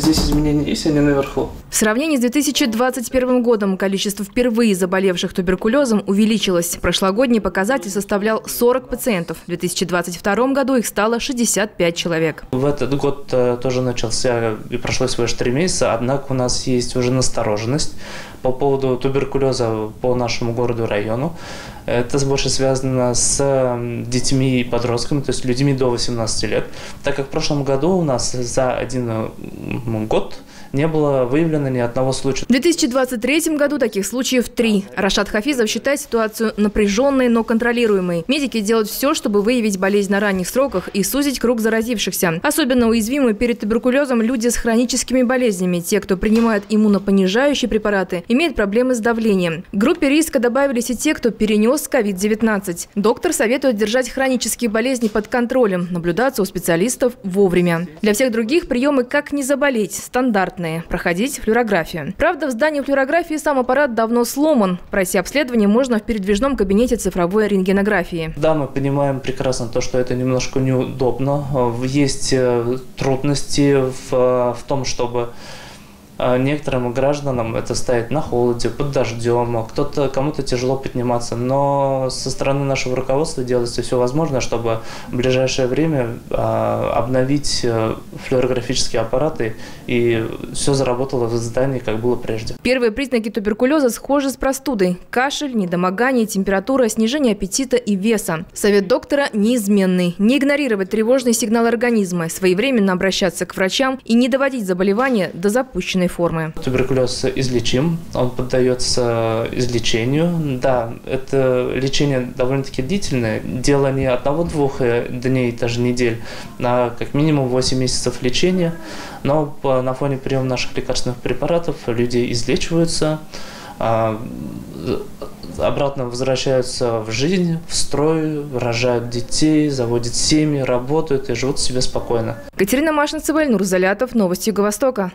здесь изменения есть, они наверху. В сравнении с 2021 годом количество впервые заболевших туберкулезом увеличилось. Прошлогодний показатель составлял 40 пациентов. В 2022 году их стало 65 человек. В этот год тоже начался и прошло всего лишь 3 месяца, однако у нас есть уже настороженность по поводу туберкулеза по нашему городу и району. Это больше связано с детьми и подростками, то есть людьми до 18 лет, так как в прошлом году у нас за один год не было выявлено ни одного случая. В 2023 году таких случаев 3. Рашад Хафизов считает ситуацию напряженной, но контролируемой. Медики делают все, чтобы выявить болезнь на ранних сроках и сузить круг заразившихся. Особенно уязвимы перед туберкулезом люди с хроническими болезнями. Те, кто принимает иммунопонижающие препараты, имеют проблемы с давлением. К группе риска добавились и те, кто перенес COVID-19. Доктор советует держать хронические болезни под контролем, наблюдаться у специалистов вовремя. Для всех других приемы «Как не заболеть» стандартные. Проходить флюорографию. Правда, в здании флюорографии сам аппарат давно сломан. Пройти обследование можно в передвижном кабинете цифровой рентгенографии. Да, мы понимаем прекрасно то, что это немножко неудобно. Есть трудности в том, чтобы некоторым гражданам это стоит на холоде, под дождем, кому-то тяжело подниматься. Но со стороны нашего руководства делается все возможное, чтобы в ближайшее время обновить флюорографические аппараты и все заработало в здании, как было прежде. Первые признаки туберкулеза схожи с простудой. Кашель, недомогание, температура, снижение аппетита и веса. Совет доктора неизменный. Не игнорировать тревожный сигнал организма, своевременно обращаться к врачам и не доводить заболевания до запущенной формы. Туберкулез излечим, он поддается излечению. Да, это лечение довольно-таки длительное, дело не 1-2 дней, даже недель, а как минимум 8 месяцев лечения. Но на фоне приема наших лекарственных препаратов люди излечиваются, обратно возвращаются в жизнь, в строй, рожают детей, заводят семьи, работают и живут себе спокойно. Катерина Машенцева, Ильнур Залятов, новости Юго-Востока.